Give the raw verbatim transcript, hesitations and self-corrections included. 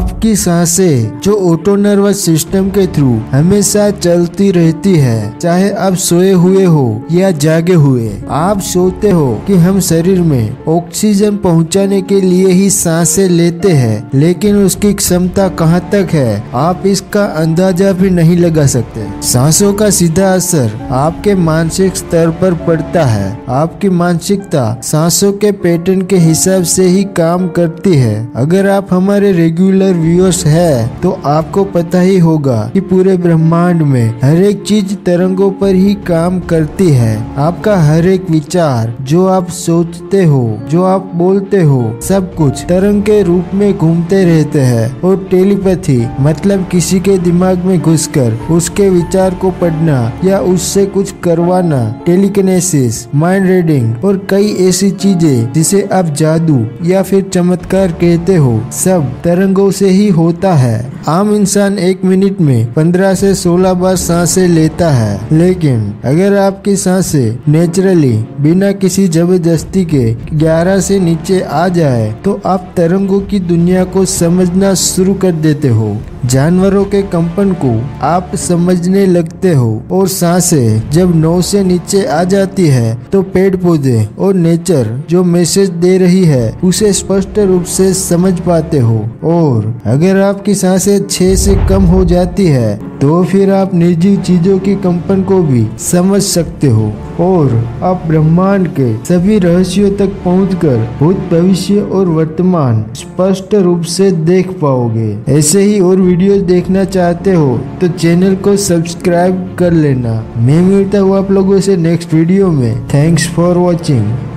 आपकी सांसें जो ऑटो नर्वस सिस्टम के थ्रू हमेशा चलती रहती है, चाहे आप सोए हुए हो या जागे हुए। आप सोचते हो कि हम शरीर में ऑक्सीजन पहुंचाने के लिए ही सांसें लेते हैं, लेकिन उसकी क्षमता कहां तक है आप इसका अंदाजा भी नहीं लगा सकते। सांसों का सीधा असर आपके मानसिक स्तर पर पड़ता है। आपकी मानसिकता सांसों के पैटर्न के हिसाब से ही काम करती है। अगर आप हमारे रेगुलर व्यूअर्स हैं तो आपको पता ही होगा कि पूरे ब्रह्मांड में हर एक चीज तरंगों पर ही काम करती है। आपका हर एक विचार, जो आप सोचते हो, जो आप बोलते हो, सब कुछ तरंग के रूप में घूमते रहते हैं। और टेलीपैथी मतलब किसी के दिमाग में घुसकर उसके विचार को पढ़ना या उससे कुछ करवाना, टेलीकिनेसिस, माइंड रीडिंग और कई ऐसी चीजें जिसे आप जादू या फिर चमत्कार कहते हो, सब तरंगों से ही होता है। आम इंसान एक मिनट में पंद्रह से सोलह बार सांसें लेता है, लेकिन अगर आपकी सांसें नेचुरली बिना किसी जबरदस्ती के ग्यारह से नीचे आ जाए तो आप तरंगों की दुनिया को समझना शुरू कर देते हो। जानवरों के कंपन को आप समझने लगते हो और सांसें जब नौ से नीचे आ जाती है तो पेड़ पौधे और नेचर जो मैसेज दे रही है उसे स्पष्ट रूप से समझ पाते हो। और अगर आपकी सांसें छह से कम हो जाती है तो फिर आप निर्जीव चीजों की कंपन को भी समझ सकते हो और आप ब्रह्मांड के सभी रहस्यों तक पहुंचकर भूत, भविष्य और वर्तमान स्पष्ट रूप से देख पाओगे। ऐसे ही और वीडियो देखना चाहते हो तो चैनल को सब्सक्राइब कर लेना। मैं मिलता हूँ आप लोगों से नेक्स्ट वीडियो में। Thanks for watching.